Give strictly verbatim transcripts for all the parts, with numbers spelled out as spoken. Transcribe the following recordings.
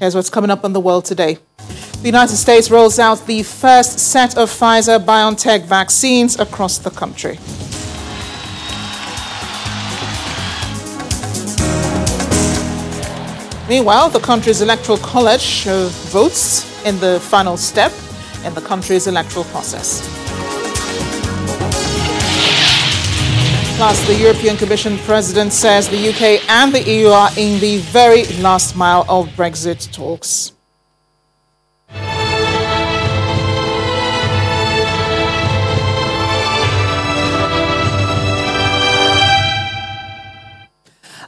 Here's what's coming up on the world today. The United States rolls out the first set of Pfizer-BioNTech vaccines across the country. Meanwhile, the country's electoral college votes in the final step in the country's electoral process. Plus, the European Commission president says the U K and the E U are in the very last mile of Brexit talks.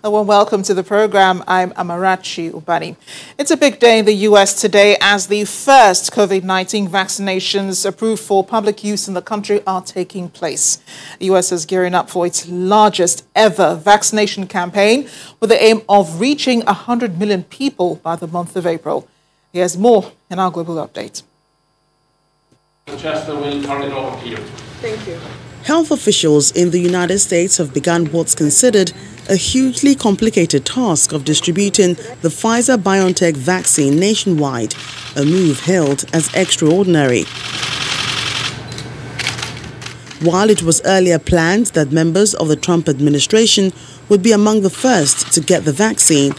A warm welcome to the program. I'm Amarachi Ubani. It's a big day in the U S today as the first COVID nineteen vaccinations approved for public use in the country are taking place. The U S is gearing up for its largest ever vaccination campaign with the aim of reaching one hundred million people by the month of April. Here's more in our global update. Chester will turn it over to you. Thank you. Health officials in the United States have begun what's considered a hugely complicated task of distributing the Pfizer-BioNTech vaccine nationwide, a move hailed as extraordinary. While it was earlier planned that members of the Trump administration would be among the first to get the vaccine,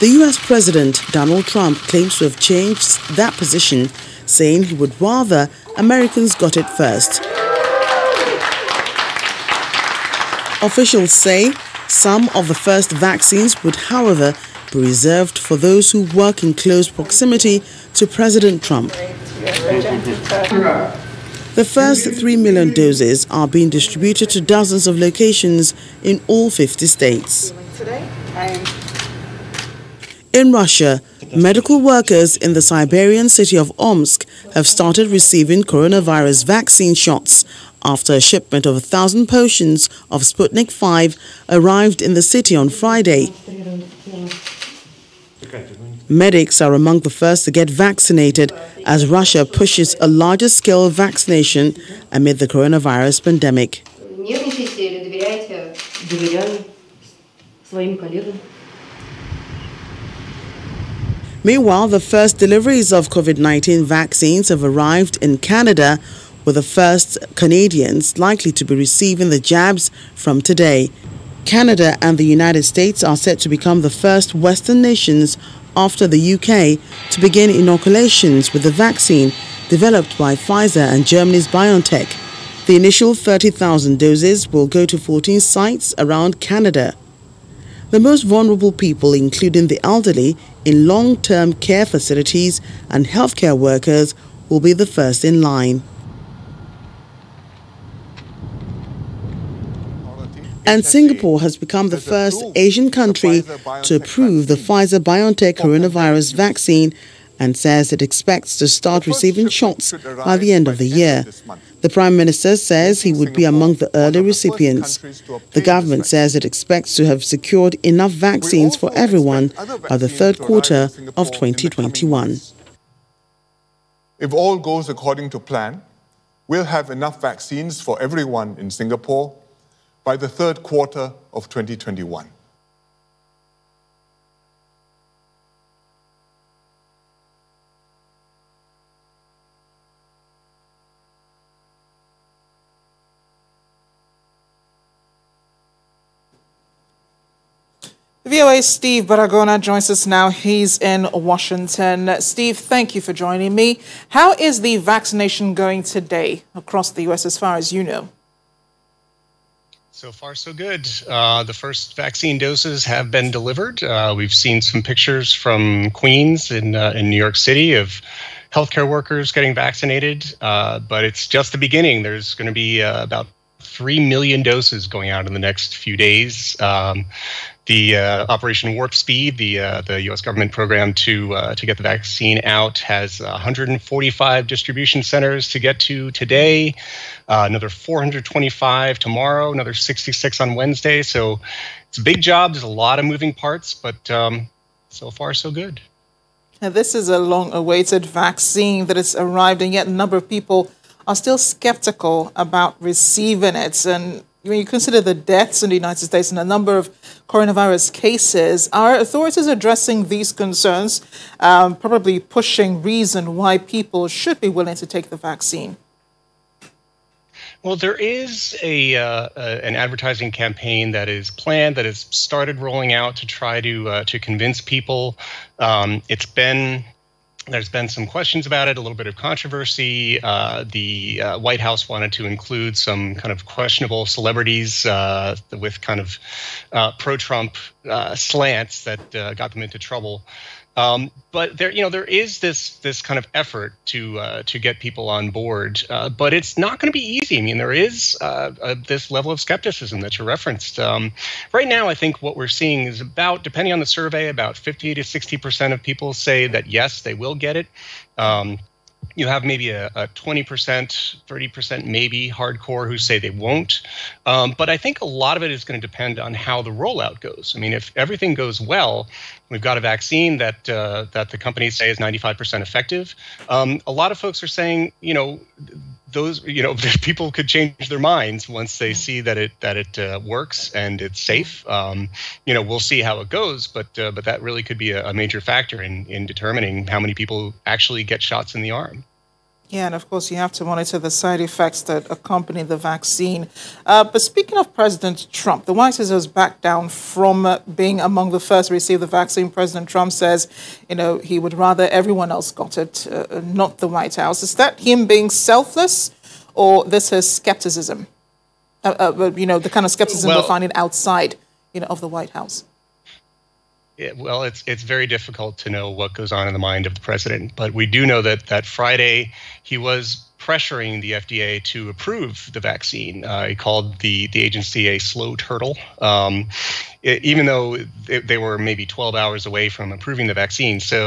the U S President Donald Trump claims to have changed that position, saying he would rather Americans got it first. Officials say some of the first vaccines would, however, be reserved for those who work in close proximity to President Trump. The first three million doses are being distributed to dozens of locations in all fifty states. In Russia, medical workers in the Siberian city of Omsk have started receiving coronavirus vaccine shots after a shipment of one thousand potions of Sputnik five arrived in the city on Friday. Medics are among the first to get vaccinated as Russia pushes a larger-scale vaccination amid the coronavirus pandemic. Meanwhile, the first deliveries of COVID nineteen vaccines have arrived in Canada, with the first Canadians likely to be receiving the jabs from today. Canada and the United States are set to become the first Western nations after the U K to begin inoculations with the vaccine developed by Pfizer and Germany's BioNTech. The initial thirty thousand doses will go to fourteen sites around Canada. The most vulnerable people, including the elderly, in long-term care facilities and healthcare workers, will be the first in line. And Singapore has become the first Asian country to approve the Pfizer-BioNTech coronavirus vaccine and says it expects to start receiving shots by the end of the year. The Prime Minister says he would be among the early recipients. The government says it expects to have secured enough vaccines for everyone by the third quarter of twenty twenty-one. If all goes according to plan, we'll have enough vaccines for everyone in Singapore by the third quarter of twenty twenty-one. V O A's Steve Barragona joins us now. He's in Washington. Steve, thank you for joining me. How is the vaccination going today across the U S as far as you know? So far, so good. Uh, the first vaccine doses have been delivered. Uh, we've seen some pictures from Queens in, uh, in New York City of healthcare workers getting vaccinated, uh, but it's just the beginning. There's going to be uh, about three million doses going out in the next few days. Um, the uh, Operation Warp Speed, the uh, the U S government program to uh, to get the vaccine out, has one hundred forty-five distribution centers to get to today, uh, another four hundred twenty-five tomorrow, another sixty-six on Wednesday. So it's a big job. There's a lot of moving parts, but um, so far, so good. Now, this is a long-awaited vaccine that has arrived, and yet a number of people are still skeptical about receiving it. And when you consider the deaths in the United States and the number of coronavirus cases, are authorities addressing these concerns, um, probably pushing reason why people should be willing to take the vaccine? Well, there is a, uh, a an advertising campaign that is planned, that has started rolling out to try to uh, to convince people. Um, it's been there's been some questions about it, a little bit of controversy. Uh, the uh, White House wanted to include some kind of questionable celebrities uh, with kind of uh, pro-Trump uh, slants that uh, got them into trouble. Um, but there, you know, there is this this kind of effort to uh, to get people on board, uh, but it's not going to be easy. I mean, there is uh, uh, this level of skepticism that you referenced. Um, right now, I think what we're seeing is about, depending on the survey, about fifty to sixty percent of people say that yes, they will get it. Um, You have maybe a, a twenty percent, thirty percent maybe hardcore who say they won't. Um, but I think a lot of it is going to depend on how the rollout goes. I mean, if everything goes well, we've got a vaccine that uh, that the companies say is ninety-five percent effective. Um, a lot of folks are saying, you know, those, you know, people could change their minds once they see that it that it uh, works and it's safe. Um, you know, we'll see how it goes, but uh, but that really could be a, a major factor in in determining how many people actually get shots in the arm. Yeah, and of course you have to monitor the side effects that accompany the vaccine. Uh, but speaking of President Trump, the White House has backed down from uh, being among the first to receive the vaccine. President Trump says, you know, he would rather everyone else got it, uh, not the White House. Is that him being selfless, or this is skepticism? Uh, uh, you know, the kind of skepticism we're finding outside, you know, of the White House. Well, it's it's very difficult to know what goes on in the mind of the president, but we do know that that Friday he was pressuring the F D A to approve the vaccine. Uh, he called the the agency a slow turtle, um, it, even though they, they were maybe twelve hours away from approving the vaccine. So,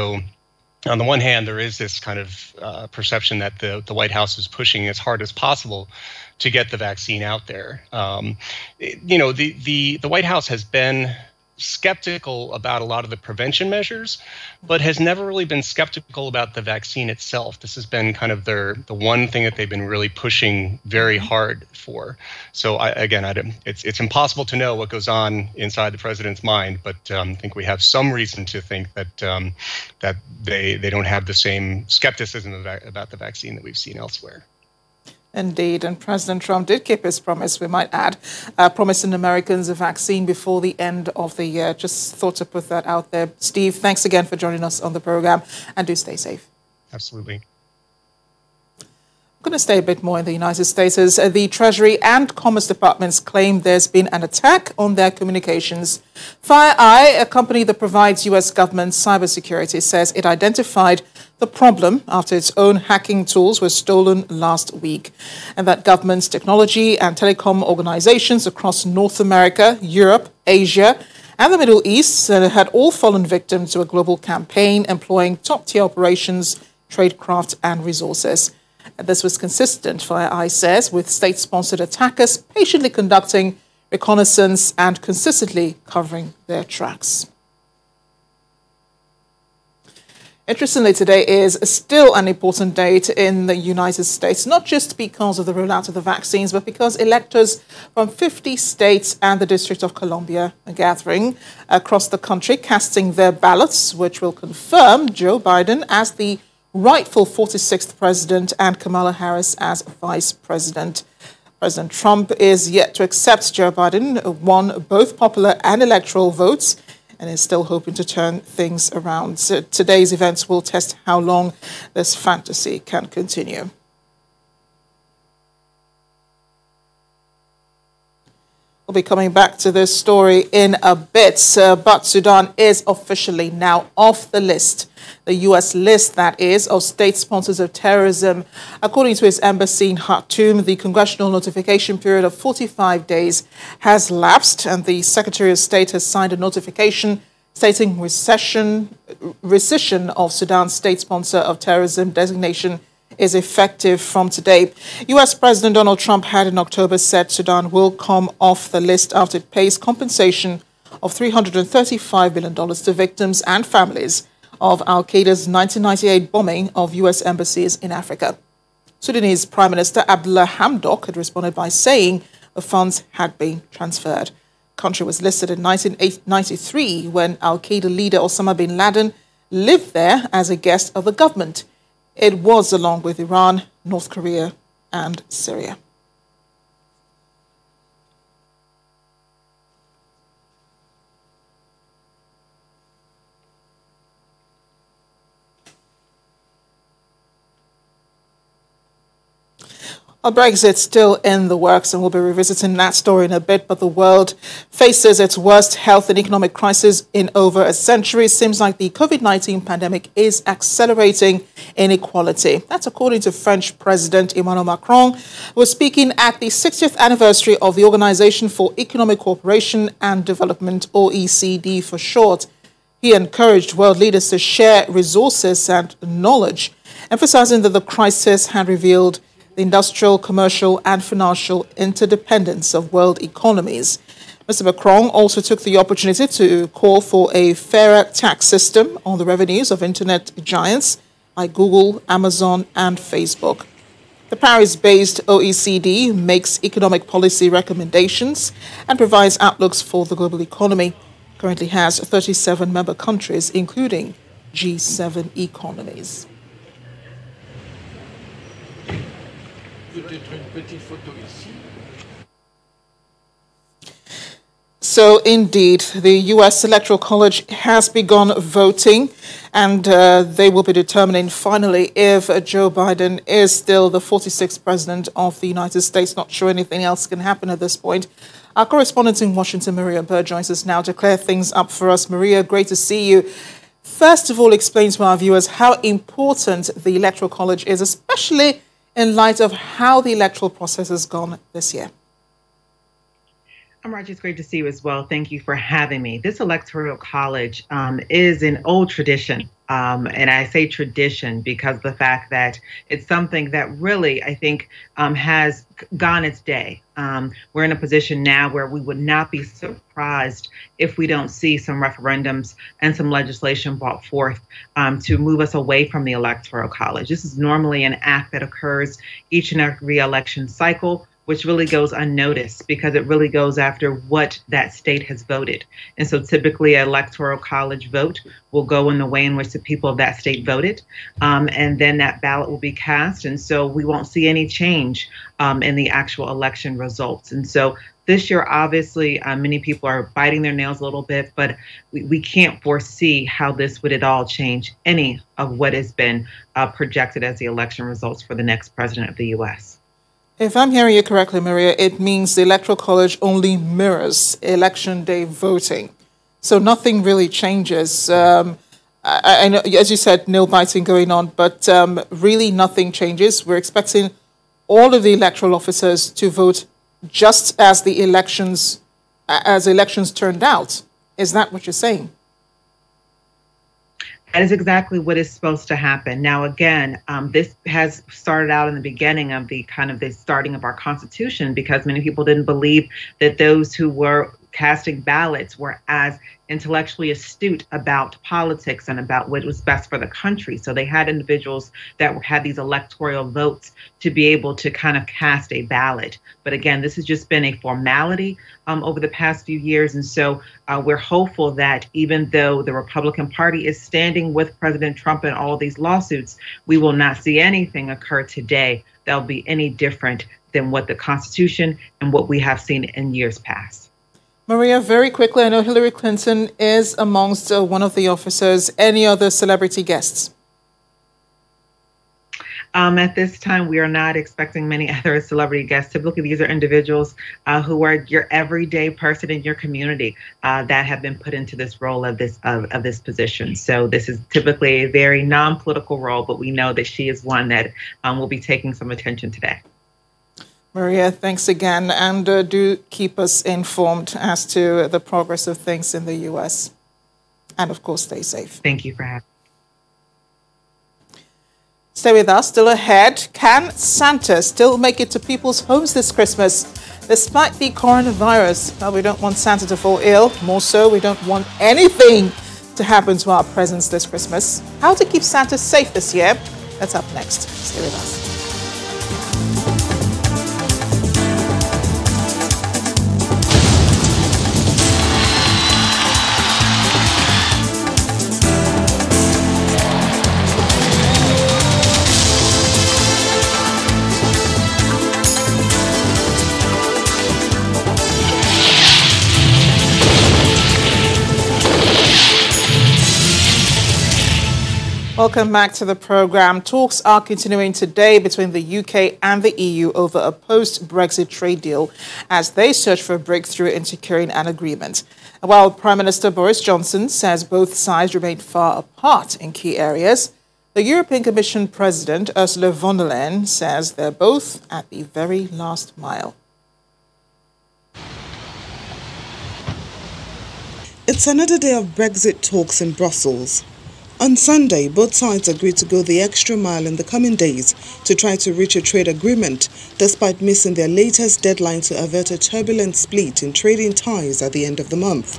on the one hand, there is this kind of uh, perception that the the White House is pushing as hard as possible to get the vaccine out there. Um, it, you know, the the the White House has been skeptical about a lot of the prevention measures, but has never really been skeptical about the vaccine itself. This has been kind of their the one thing that they've been really pushing very hard for. So I, again, I, it's it's impossible to know what goes on inside the president's mind, but um, I think we have some reason to think that um, that they they don't have the same skepticism about the vaccine that we've seen elsewhere. Indeed, and President Trump did keep his promise, we might add, uh, promising Americans a vaccine before the end of the year. Just thought to put that out there. Steve, thanks again for joining us on the program, and do stay safe. Absolutely. I'm going to stay a bit more in the United States, as the Treasury and Commerce Departments claim there's been an attack on their communications. FireEye, a company that provides U S government cybersecurity, says it identified the problem after its own hacking tools were stolen last week, and that governments, technology and telecom organizations across North America, Europe, Asia, and the Middle East had all fallen victim to a global campaign employing top-tier operations, tradecraft, and resources. This was consistent, FireEye says, with state-sponsored attackers patiently conducting reconnaissance and consistently covering their tracks. Interestingly, today is still an important date in the United States, not just because of the rollout of the vaccines, but because electors from fifty states and the District of Columbia are gathering across the country, casting their ballots, which will confirm Joe Biden as the rightful forty-sixth president and Kamala Harris as vice president. President Trump is yet to accept Joe Biden won both popular and electoral votes and is still hoping to turn things around. So today's events will test how long this fantasy can continue. We'll be coming back to this story in a bit, uh, but Sudan is officially now off the list, the U S list, that is, of state sponsors of terrorism. According to its embassy in Khartoum, the congressional notification period of forty-five days has lapsed, and the Secretary of State has signed a notification stating recession, rescission of Sudan's state sponsor of terrorism designation is effective from today. U S President Donald Trump had in October said Sudan will come off the list after it pays compensation of three hundred thirty-five billion dollars to victims and families of al-Qaeda's nineteen ninety-eight bombing of U S embassies in Africa. Sudanese Prime Minister Abdullah Hamdok had responded by saying of funds had been transferred. The country was listed in nineteen ninety-three when al-Qaeda leader Osama bin Laden lived there as a guest of the government. It was, along with Iran, North Korea and Syria. Well, Brexit's still in the works, and we'll be revisiting that story in a bit, but the world faces its worst health and economic crisis in over a century. It seems like the COVID nineteen pandemic is accelerating inequality. That's according to French President Emmanuel Macron, who was speaking at the sixtieth anniversary of the Organization for Economic Cooperation and Development, O E C D for short. He encouraged world leaders to share resources and knowledge, emphasizing that the crisis had revealed the industrial, commercial and financial interdependence of world economies. Mister Macron also took the opportunity to call for a fairer tax system on the revenues of internet giants like Google, Amazon and Facebook. The Paris-based O E C D makes economic policy recommendations and provides outlooks for the global economy. It currently has thirty-seven member countries, including G seven economies. So indeed, the U S Electoral College has begun voting, and uh, they will be determining finally if Joe Biden is still the forty-sixth president of the United States. Not sure anything else can happen at this point. Our correspondent in Washington, Maria Burr, joins us now to clear things up for us. Maria, great to see you. First of all, explain to our viewers how important the Electoral College is, especially in light of how the electoral process has gone this year. Amarachi, it's great to see you as well. Thank you for having me. This Electoral College um, is an old tradition. Um, and I say tradition because the fact that it's something that really, I think, um, has gone its day. Um, we're in a position now where we would not be surprised if we don't see some referendums and some legislation brought forth um, to move us away from the Electoral College. This is normally an act that occurs each and every election cycle, which really goes unnoticed because it really goes after what that state has voted. And so typically an Electoral College vote will go in the way in which the people of that state voted, um, and then that ballot will be cast. And so we won't see any change um, in the actual election results. And so this year, obviously, uh, many people are biting their nails a little bit, but we, we can't foresee how this would at all change any of what has been uh, projected as the election results for the next president of the U S If I'm hearing you correctly, Maria, it means the Electoral College only mirrors election day voting. So nothing really changes. Um, I, I know, as you said, nail biting going on, but um, really nothing changes. We're expecting all of the electoral officers to vote just as the elections, as elections turned out. Is that what you're saying? That is exactly what is supposed to happen. Now, again, um, this has started out in the beginning of the kind of the starting of our Constitution, because many people didn't believe that those who were casting ballots were as intellectually astute about politics and about what was best for the country. So they had individuals that had these electoral votes to be able to kind of cast a ballot. But again, this has just been a formality um, over the past few years. And so uh, we're hopeful that even though the Republican Party is standing with President Trump in all these lawsuits, we will not see anything occur today that'll be any different than what the Constitution and what we have seen in years past. Maria, very quickly, I know Hillary Clinton is amongst uh, one of the officers. Any other celebrity guests? Um, at this time, we are not expecting many other celebrity guests. Typically, these are individuals uh, who are your everyday person in your community uh, that have been put into this role of this of, of this position. So this is typically a very non-political role, but we know that she is one that um, will be taking some attention today. Maria, thanks again, and uh, do keep us informed as to the progress of things in the U S And, of course, stay safe. Thank you for having me. Stay with us. Still ahead, can Santa still make it to people's homes this Christmas despite the coronavirus? Well, we don't want Santa to fall ill. More so, we don't want anything to happen to our presents this Christmas. How to keep Santa safe this year? That's up next. Stay with us. Welcome back to the program. Talks are continuing today between the U K and the E U over a post-Brexit trade deal as they search for a breakthrough in securing an agreement. While Prime Minister Boris Johnson says both sides remain far apart in key areas, the European Commission President Ursula von der Leyen says they're both at the very last mile. It's another day of Brexit talks in Brussels. On Sunday, both sides agreed to go the extra mile in the coming days to try to reach a trade agreement, despite missing their latest deadline to avert a turbulent split in trading ties at the end of the month.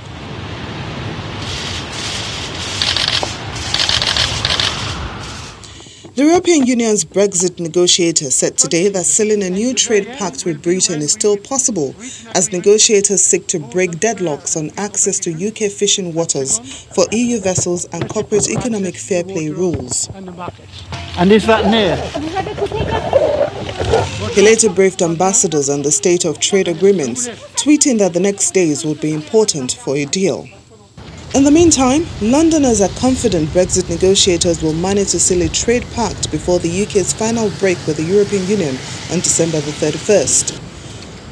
The European Union's Brexit negotiator said today that sealing a new trade pact with Britain is still possible as negotiators seek to break deadlocks on access to U K fishing waters for E U vessels and corporate economic fair play rules. And is that near? He later briefed ambassadors on the state of trade agreements, tweeting that the next days would be important for a deal. In the meantime, Londoners are confident Brexit negotiators will manage to seal a trade pact before the U K's final break with the European Union on December the thirty-first.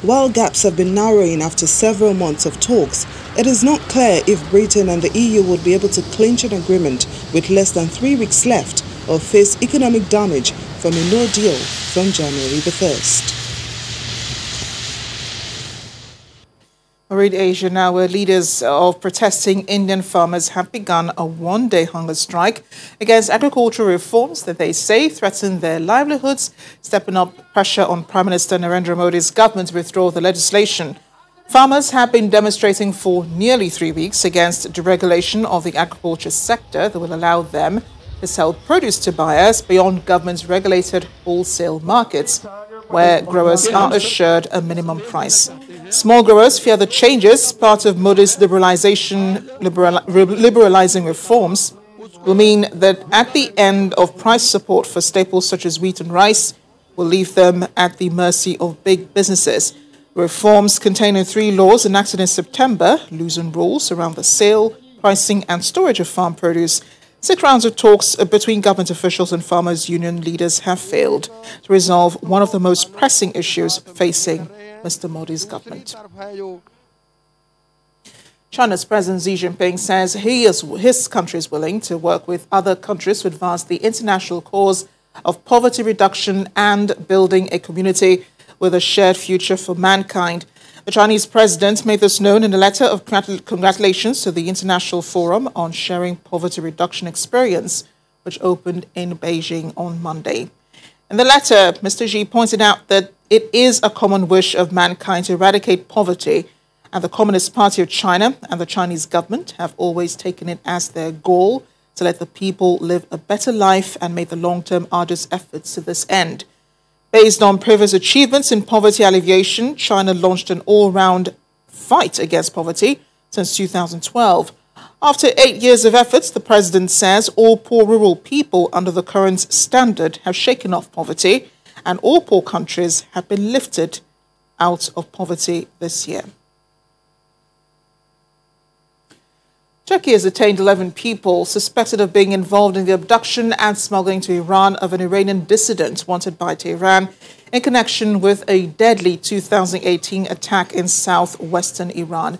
While gaps have been narrowing after several months of talks, it is not clear if Britain and the E U would be able to clinch an agreement with less than three weeks left or face economic damage from a no deal from January the first. Worried Asia now, where leaders of protesting Indian farmers have begun a one-day hunger strike against agricultural reforms that they say threaten their livelihoods, stepping up pressure on Prime Minister Narendra Modi's government to withdraw the legislation. Farmers have been demonstrating for nearly three weeks against deregulation of the agriculture sector that will allow them to sell produce to buyers beyond government's regulated wholesale markets, where growers are assured a minimum price. Small growers fear the changes, part of Modi's liberalization, liberal, liberalizing reforms, will mean that at the end of price support for staples such as wheat and rice will leave them at the mercy of big businesses. Reforms contained in three laws enacted in September, loosen rules around the sale, pricing and storage of farm produce. Six rounds of talks between government officials and farmers' union leaders have failed to resolve one of the most pressing issues facing Mister Modi's government. China's President Xi Jinping says he is, his country is willing to work with other countries to advance the international cause of poverty reduction and building a community with a shared future for mankind. The Chinese president made this known in a letter of congratulations to the International Forum on Sharing Poverty Reduction Experience, which opened in Beijing on Monday. In the letter, Mister Xi pointed out that it is a common wish of mankind to eradicate poverty, and the Communist Party of China and the Chinese government have always taken it as their goal to let the people live a better life and make the long-term arduous efforts to this end. Based on previous achievements in poverty alleviation, China launched an all-round fight against poverty since two thousand twelve. After eight years of efforts, the president says all poor rural people under the current standard have shaken off poverty, and all poor countries have been lifted out of poverty this year. Turkey has detained eleven people suspected of being involved in the abduction and smuggling to Iran of an Iranian dissident wanted by Tehran in connection with a deadly two thousand eighteen attack in southwestern Iran.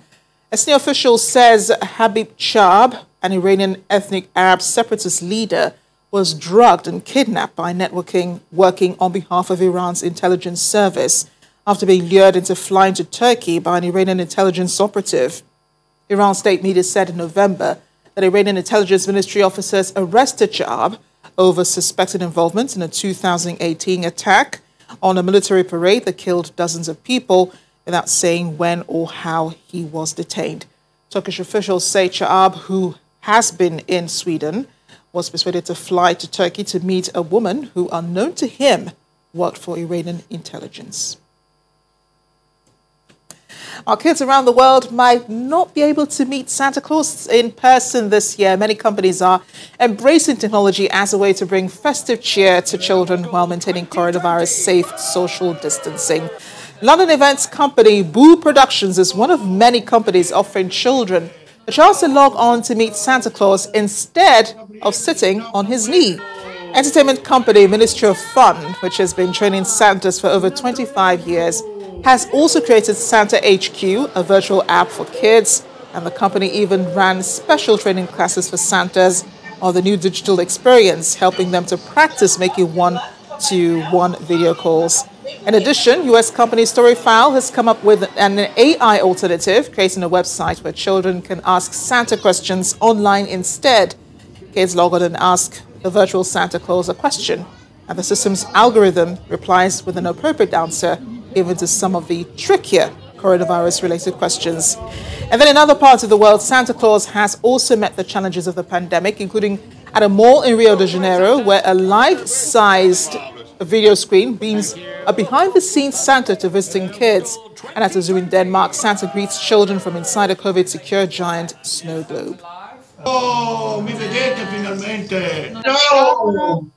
A senior official says Habib Chaab, an Iranian ethnic Arab separatist leader, was drugged and kidnapped by networking working on behalf of Iran's intelligence service after being lured into flying to Turkey by an Iranian intelligence operative. Iran state media said in November that Iranian intelligence ministry officers arrested Chaab over suspected involvement in a two thousand eighteen attack on a military parade that killed dozens of people without saying when or how he was detained. Turkish officials say Chaab, who has been in Sweden, was persuaded to fly to Turkey to meet a woman who, unknown to him, worked for Iranian intelligence. Our kids around the world might not be able to meet Santa Claus in person this year. Many companies are embracing technology as a way to bring festive cheer to children while maintaining coronavirus-safe social distancing. London events company Boo Productions is one of many companies offering children the chance to log on to meet Santa Claus instead of sitting on his knee. Entertainment company Ministry of Fun, which has been training Santas for over twenty-five years, has also created Santa H Q, a virtual app for kids, and the company even ran special training classes for Santas on the new digital experience, helping them to practice making one-to-one video calls. In addition, U S company Storyfile has come up with an A I alternative, creating a website where children can ask Santa questions online instead. Kids log on and ask the virtual Santa Claus a question, and the system's algorithm replies with an appropriate answer given to some of the trickier coronavirus-related questions. And then in other parts of the world, Santa Claus has also met the challenges of the pandemic, including at a mall in Rio de Janeiro, where a life-sized video screen beams a behind-the-scenes Santa to visiting kids. And at a zoo in Denmark, Santa greets children from inside a COVID-secure giant snow globe. Oh, mi vedete finalmente. Ciao,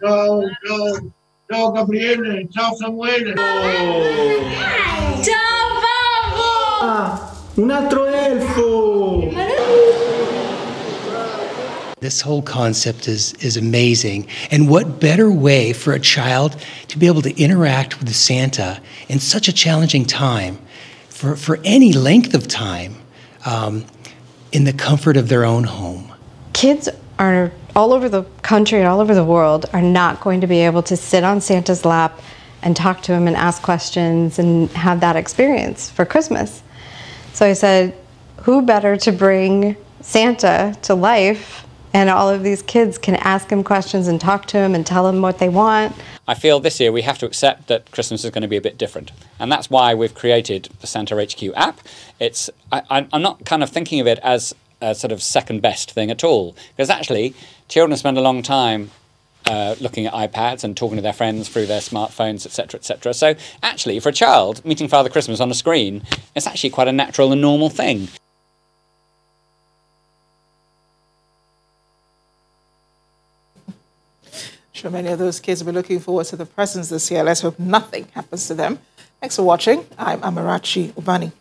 ciao, ciao, ciao Gabriele, ciao Samuele. Oh. Ciao Babbo! Ah, un altro elfo! This whole concept is, is amazing. And what better way for a child to be able to interact with Santa in such a challenging time, for, for any length of time, um, in the comfort of their own home. Kids are all over the country and all over the world are not going to be able to sit on Santa's lap and talk to him and ask questions and have that experience for Christmas. So I said, who better to bring Santa to life, and all of these kids can ask him questions and talk to him and tell him what they want. I feel this year we have to accept that Christmas is going to be a bit different, and that's why we've created the Santa H Q app. It's, I, I'm not kind of thinking of it as a sort of second best thing at all, because actually children spend a long time uh, looking at iPads and talking to their friends through their smartphones, et cetera, et cetera. So actually, for a child, meeting Father Christmas on a screen is actually quite a natural and normal thing. I'm sure many of those kids will be looking forward to the presents this year. Let's hope nothing happens to them. Thanks for watching. I'm Amarachi Ubani.